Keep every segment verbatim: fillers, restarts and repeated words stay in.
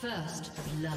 First blood.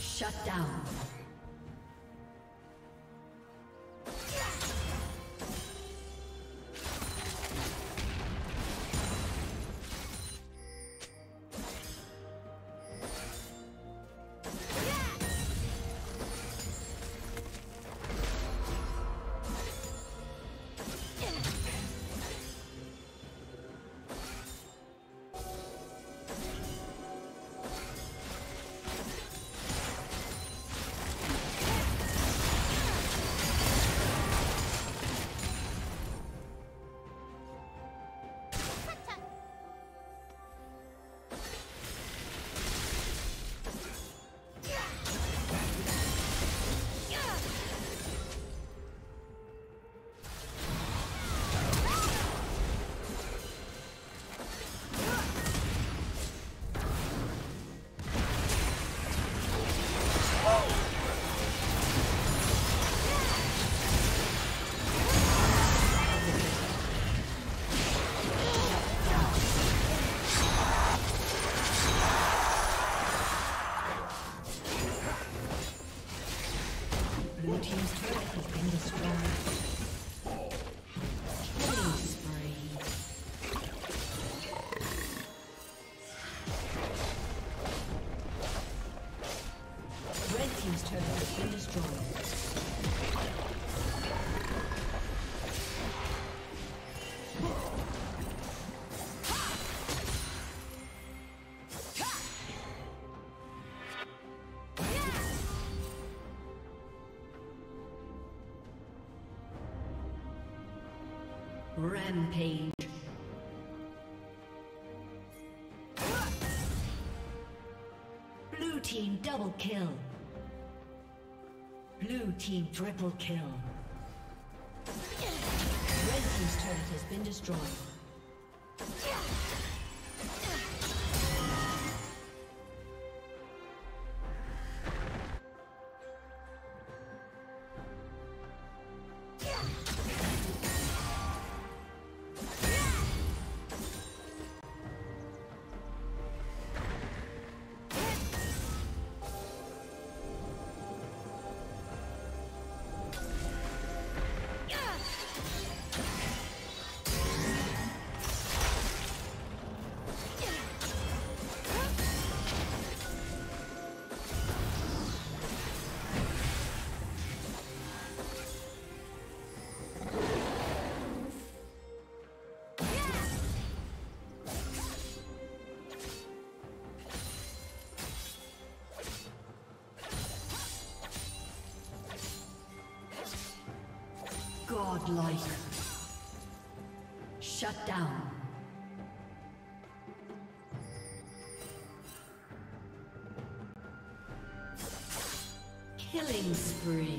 Shut down. Rampage. Blue team double kill. Blue team triple kill. Red team's turret has been destroyed. Godlike. Shut down. Killing spree.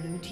Blue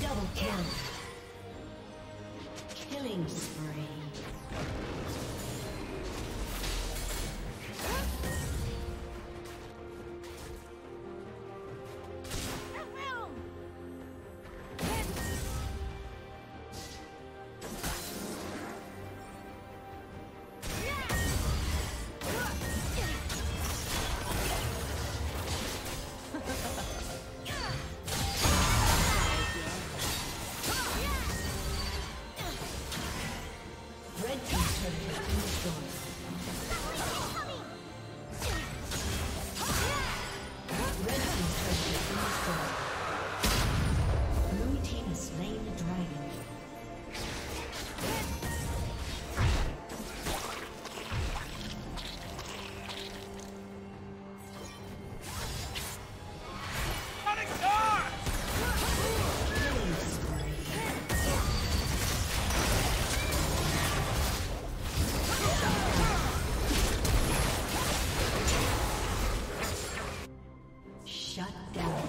Double kill. Shut down.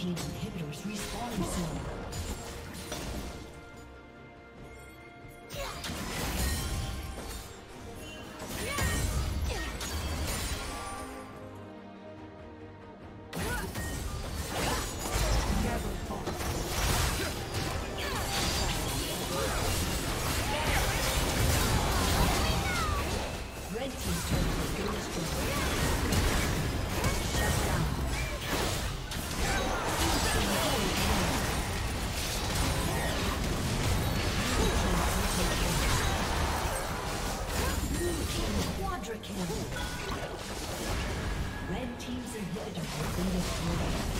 team's inhibitors respawning soon. Red team's inhibitor has been destroyed.